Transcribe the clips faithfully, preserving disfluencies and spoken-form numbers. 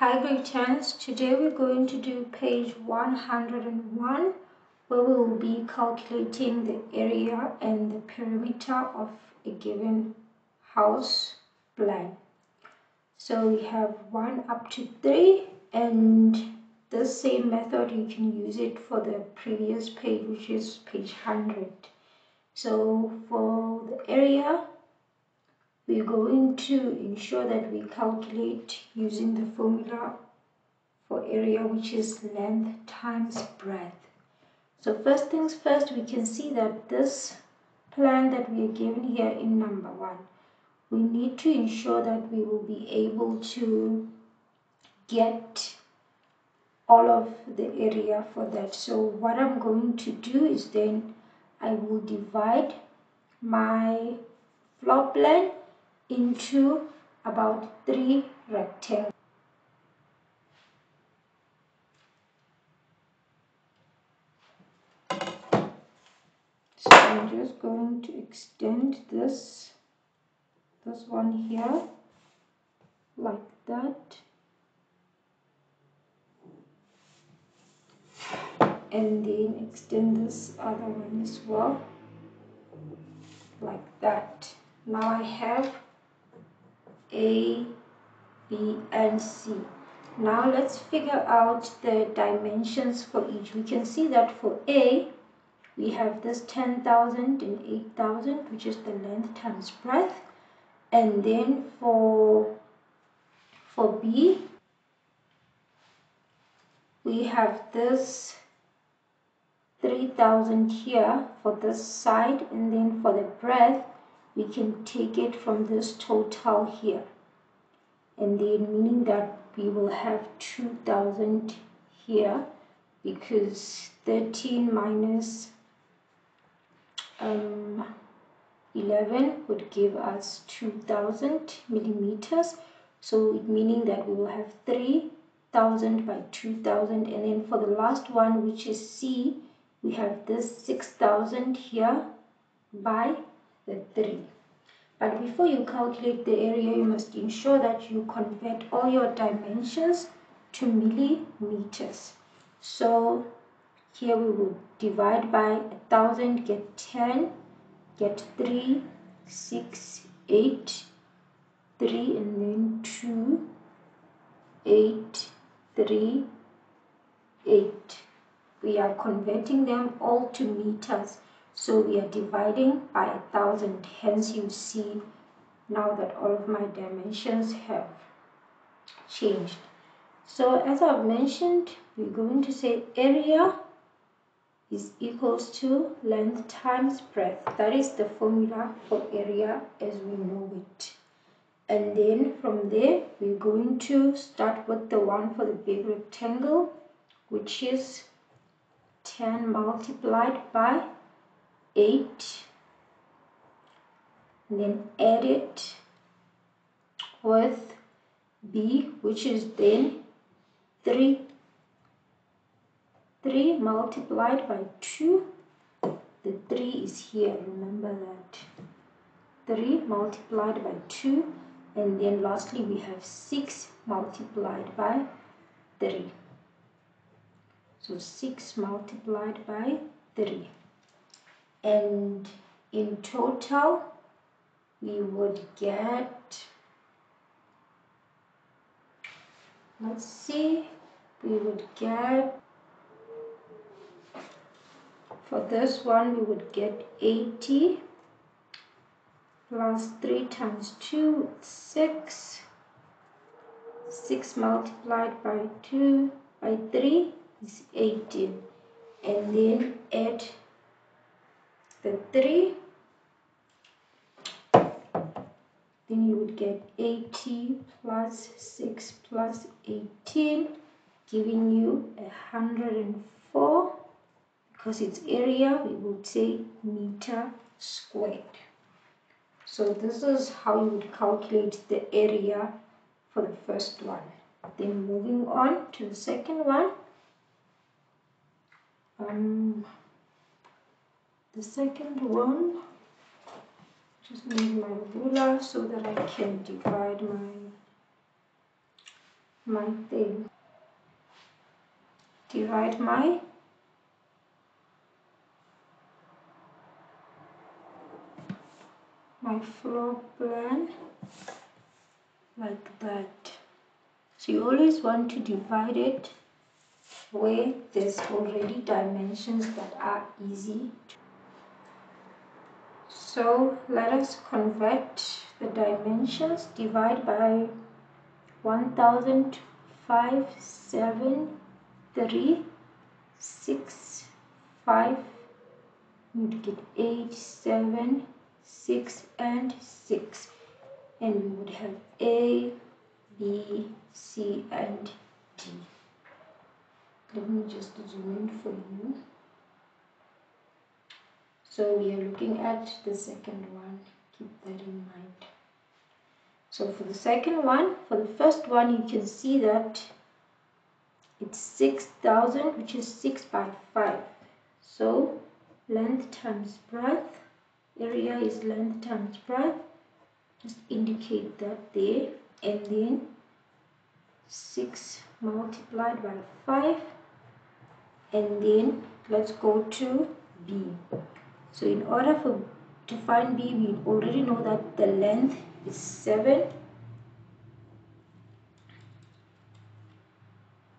Hi Greek Chance, today we're going to do page one hundred and one where we will be calculating the area and the perimeter of a given house plan. So we have one up to three, and this same method you can use it for the previous page, which is page one hundred. So for the area, we're going to ensure that we calculate using the formula for area, which is length times breadth. So first things first, we can see that this plan that we are given here in number one, we need to ensure that we will be able to get all of the area for that. So what I'm going to do is then I will divide my floor plan into about three rectangles. So I'm just going to extend this, this one here, like that. And then extend this other one as well, like that. Now I have A, B, and C. Now let's figure out the dimensions for each. We can see that for A, we have this ten thousand and eight thousand, which is the length times breadth. And then for, for B, we have this three thousand here for this side. And then for the breadth, we can take it from this total here, and then meaning that we will have two thousand here, because thirteen minus um, eleven would give us two thousand millimeters. So it meaning that we will have three thousand by two thousand. And then for the last one, which is C, we have this six thousand here by the three. But before you calculate the area, you must ensure that you convert all your dimensions to millimeters. So here we will divide by one thousand, get ten, get three, six, eight, three, and then two, eight, three, eight. We are converting them all to meters. So we are dividing by a thousand, hence you see now that all of my dimensions have changed. So as I've mentioned, we're going to say area is equals to length times breadth. That is the formula for area as we know it. And then from there, we're going to start with the one for the big rectangle, which is ten multiplied by eight, and then add it with B, which is then three, three multiplied by two, the three is here, remember that, three multiplied by two, and then lastly we have six multiplied by three, so six multiplied by three. And in total, we would get, let's see, we would get, for this one, we would get eighty plus three times two, six, six multiplied by two, by three is eighteen, and then add the three, then you would get eighty plus six plus eighteen, giving you one hundred and four. Because it's area, we would say meter squared. So this is how you would calculate the area for the first one. Then moving on to the second one. Um, The second one, just need my ruler so that I can divide my my thing. Divide my my floor plan like that. So you always want to divide it where there's already dimensions that are easy. So let us convert the dimensions. Divide by one thousand five, seven, three, six, five. You'd get eight, seven, six and six, and we would have A, B, C and D. Let me just zoom in for you. So we are looking at the second one, keep that in mind. So for the second one, for the first one you can see that it's six thousand, which is six by five. So length times breadth, area is length times breadth, just indicate that there, and then six multiplied by five, and then let's go to B. So in order for to find B, we already know that the length is seven,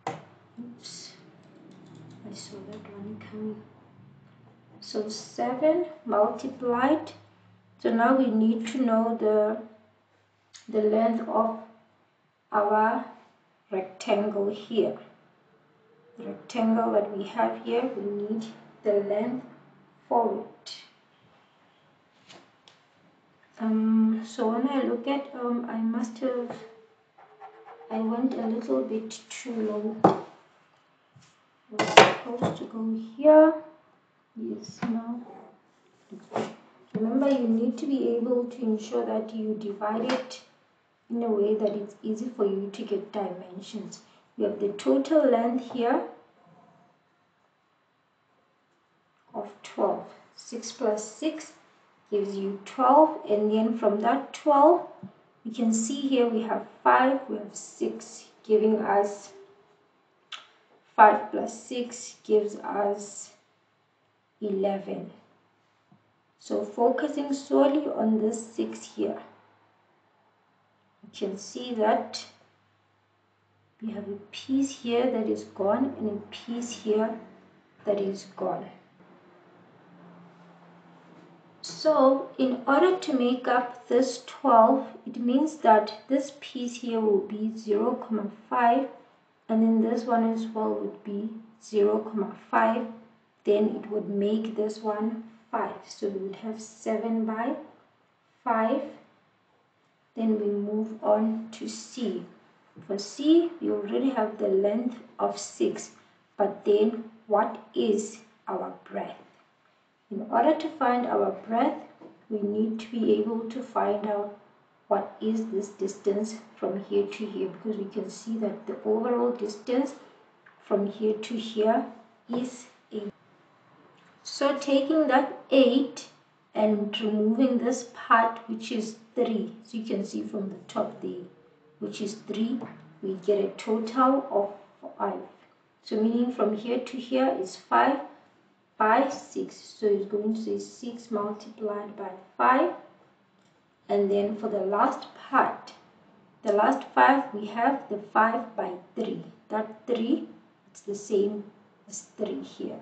oops, I saw that one coming. So seven multiplied, so now we need to know the, the length of our rectangle here. The rectangle that we have here, we need the length for it. Um, so when I look at, um, I must have, I went a little bit too low. I was supposed to go here. Yes, now. Remember, you need to be able to ensure that you divide it in a way that it's easy for you to get dimensions. We have the total length here of twelve. six plus six gives you twelve, and then from that twelve, you can see here we have five, we have six, giving us five plus six gives us eleven. So focusing solely on this six here, you can see that we have a piece here that is gone and a piece here that is gone. So in order to make up this twelve, it means that this piece here will be zero comma five, and then this one as well would be zero comma five. Then it would make this one five. So we would have seven by five. Then we move on to C. For C, we already have the length of six. But then what is our breadth? In order to find our breadth, we need to be able to find out what is this distance from here to here. Because we can see that the overall distance from here to here is eight. So taking that eight and removing this part, which is three, so you can see from the top there, which is three, we get a total of five. So meaning from here to here is five by six. So it's going to say six multiplied by five. And then for the last part, the last five, we have the five by three. That three, it's the same as three here.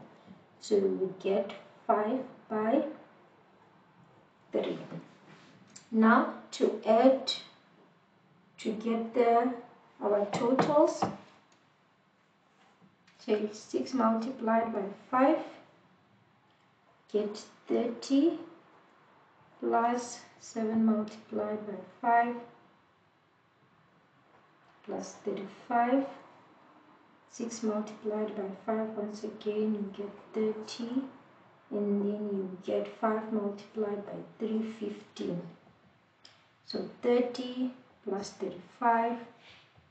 So we get five by three. Now to add, to get the, our totals, take six multiplied by five, get thirty, plus seven multiplied by five, plus thirty-five. six multiplied by five, once again you get thirty, and then you get five multiplied by three, fifteen. So thirty plus thirty-five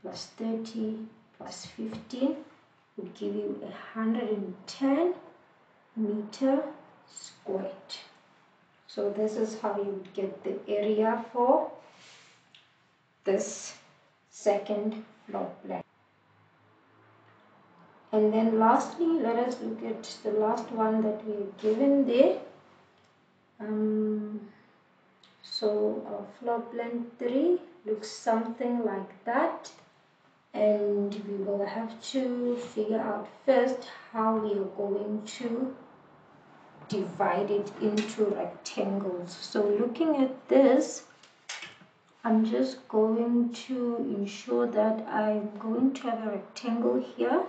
plus thirty plus fifteen will give you one hundred ten meter squared. So this is how you would get the area for this second floor plan. And then lastly, let us look at the last one that we have given there. Um, so our floor plan three looks something like that. And we will have to figure out first how we are going to divide it into rectangles. So looking at this, I'm just going to ensure that I'm going to have a rectangle here.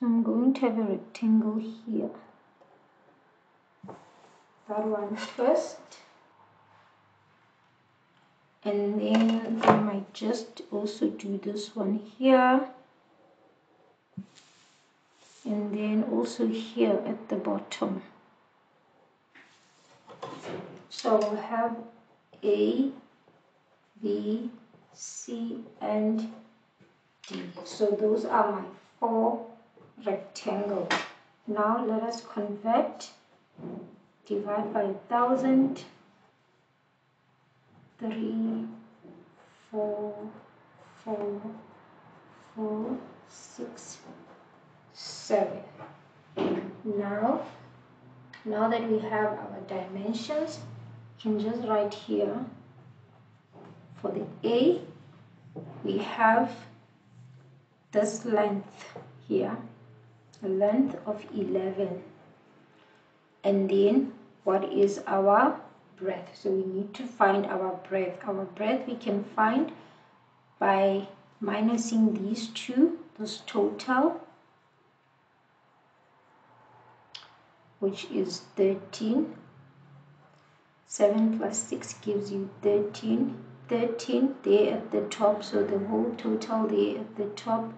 So I'm going to have a rectangle here. That one first. And then I might just also do this one here, and then also here at the bottom. So we'll have A, B, C, and D. So those are my four rectangles. Now let us convert, divide by a thousand. Three, four, four, four, six, seven. Now, now that we have our dimensions, we can just write here for the A, we have this length here, a length of eleven. And then what is our breadth? So we need to find our breadth. Our breadth we can find by minusing these two, this total, which is thirteen. seven plus six gives you thirteen. thirteen there at the top, so the whole total there at the top.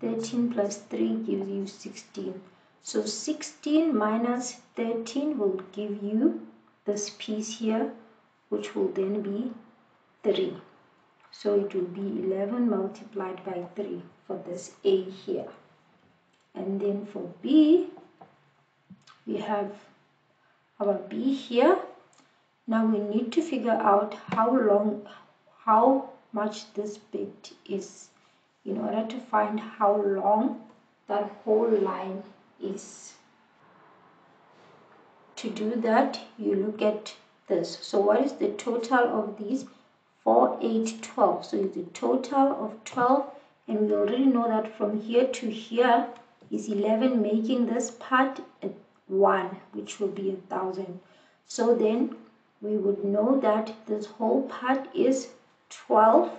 thirteen plus three gives you sixteen. So sixteen minus thirteen will give you this piece here, which will then be three. So it will be eleven multiplied by three for this A here. And then for B, we have our B here. Now we need to figure out how long, how much this bit is in order to find how long that whole line is. To do that, you look at this. So what is the total of these? four, eight, twelve. So it's a total of twelve, and we already know that from here to here is eleven, making this part at one, which will be a thousand. So then we would know that this whole part is twelve.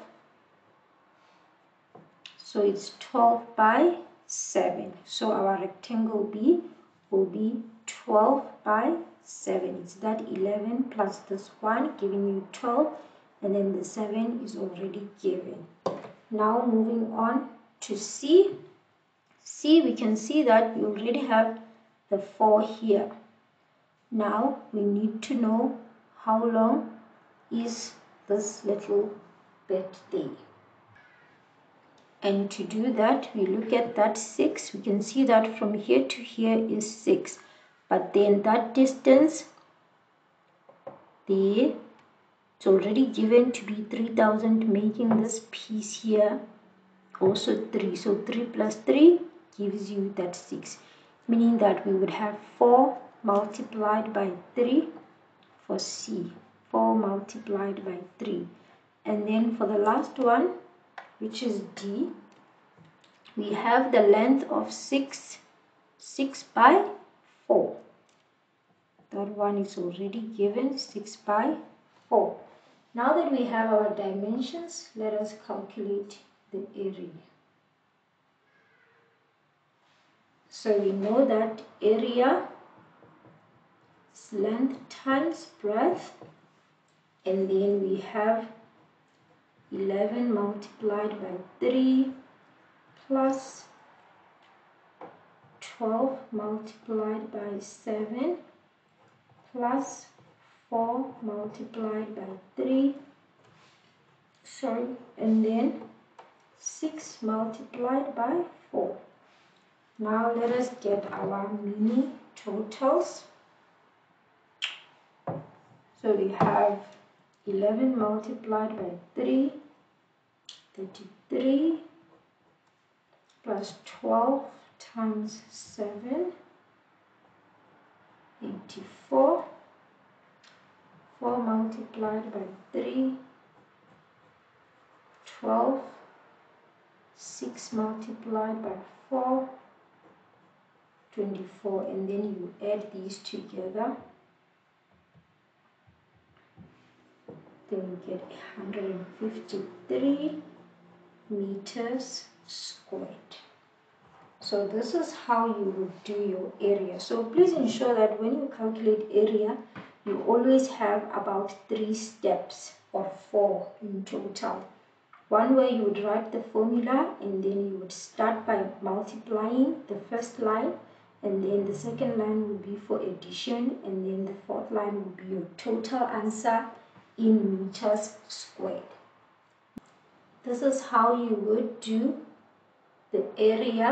So it's twelve by seven. So our rectangle B will be twelve by seven. It's that eleven plus this one giving you twelve, and then the seven is already given. Now moving on to C. C, we can see that we already have the four here. Now we need to know how long is this little bit there. And to do that, we look at that six. We can see that from here to here is six. But then that distance there, it's already given to be three thousand, making this piece here also three. So three plus three gives you that six, meaning that we would have four multiplied by three for C. four multiplied by three. And then for the last one, which is D, we have the length of six, six by four. That one is already given, six by four. Now that we have our dimensions, let us calculate the area. So we know that area is length times breadth, and then we have eleven multiplied by three plus twelve multiplied by seven plus four multiplied by three, sorry, and then six multiplied by four. Now let us get our mini totals. So we have eleven multiplied by three, thirty-three, plus twelve times seven, eighty-four. four multiplied by three, twelve. six multiplied by four, twenty-four. And then you add these together. Then you get one hundred fifty-three meters squared. So this is how you would do your area. So please ensure that when you calculate area, you always have about three steps or four in total. One way you would write the formula, and then you would start by multiplying the first line, and then the second line would be for addition, and then the fourth line would be your total answer in meters squared. This is how you would do the area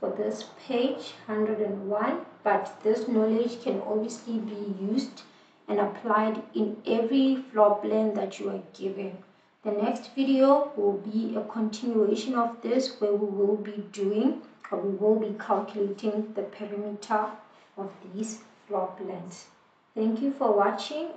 for this page one hundred and one, but this knowledge can obviously be used and applied in every floor plan that you are given. The next video will be a continuation of this, where we will be doing or we will be calculating the perimeter of these floor plans. Thank you for watching.